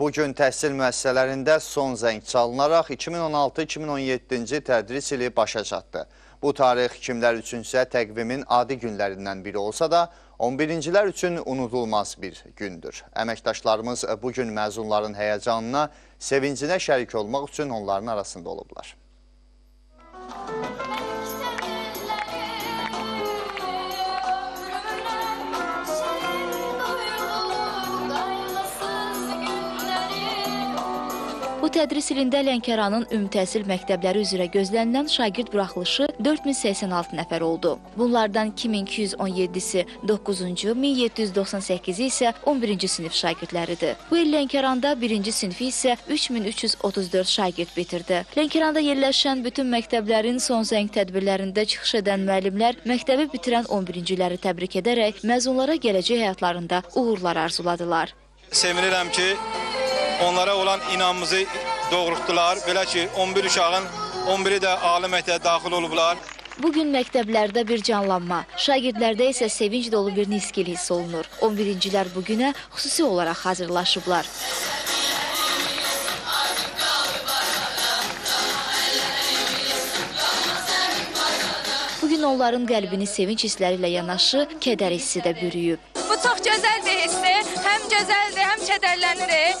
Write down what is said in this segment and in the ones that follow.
bugün təhsil müəssisələrində son zəng çalınaraq 2016-2017-ci tədris ili başa çatdı. Bu tarix kimlər üçünsə təqvimin adi günlərindən biri olsa da, 11-cilər üçün unudulmaz bir gündür. Əməkdaşlarımız bugün məzunların həyəcanına, sevincinə şərik olmaq üçün onların arasında olublar. Bu tədris ilində Lənkəranın ümumi təhsil məktəbləri üzrə gözlənilən şagird buraxılışı 4086 nəfər oldu. Bunlardan 2217-si 9-cu, 1798-i isə 11-ci sinif şagirdləridir. Bu il Lənkəranda 1-ci sinifi isə 3334 şagird bitirdi. Lənkəranda yerləşən bütün məktəblərin son zəng tədbirlərində çıxış edən müəllimlər məktəbi bitirən 11-ciləri təbrik edərək məzunlara gələcək həyatlarında uğurlar arzuladılar. Sevinirəm ki, onlara olan inamımızı doğrultdular. Belə ki, 11 uşağın 11-i də ali məktəbə daxil olublar. Bugün məktəblərdə bir canlanma, şagirdlərdə isə sevinc dolu bir nisgil hiss olunur. 11-cilər bugünə xüsusi olaraq hazırlaşıblar. Bugün onların qəlbini sevinc hissləri ilə yanaşı, kədər hissi də bürüyüb. Bu çox gözəl bir hissdir. Həm gözəldir, həm kədərlənirik.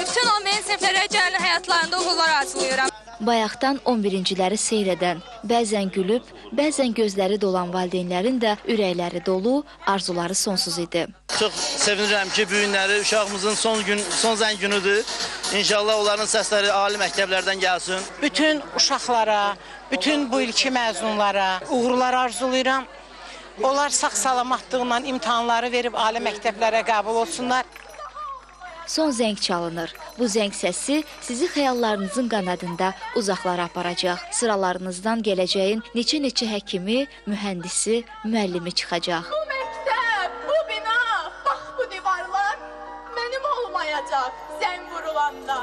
Bütün 11-ci siniflərə gələn həyatlarında uğurlar arzulayıram. Bayaqdan 11-ciləri seyr edən, bəzən gülüb, bəzən gözləri dolan valideynlərin də ürəkləri dolu, arzuları sonsuz idi. Çox sevinirəm ki, bu günləri uşağımızın son zəng günüdür. İnşallah onların səsləri ali məktəblərdən gəlsin. Bütün uşaqlara, bütün bu ilki məzunlara uğurlar arzulayıram. Onlar sağ-salamatlığıyla imtahanları verib ali məktəblərə qəbul olsunlar. Son zəng çalınır. Bu zəng səsi sizi xəyallarınızın qanadında uzaqlara aparacaq. Sıralarınızdan gələcəyin neçə-neçə həkimi, mühəndisi, müəllimi çıxacaq. Bu məktəb, bu bina, bax bu divarlar mənim olmayacaq zəng vurulanda.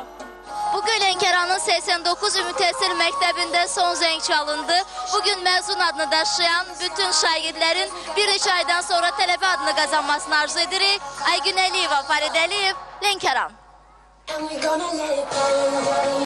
Bugün Lənkəranın 89 ümumi təhsil məktəbində son zəng çalındı. Bugün məzun adını daşıyan bütün şagirdlərin bir neçə aydan sonra tələbə adını qazanmasını arzu edirik. Aygün Əliyeva, Farid Əliyev, Lənkəran.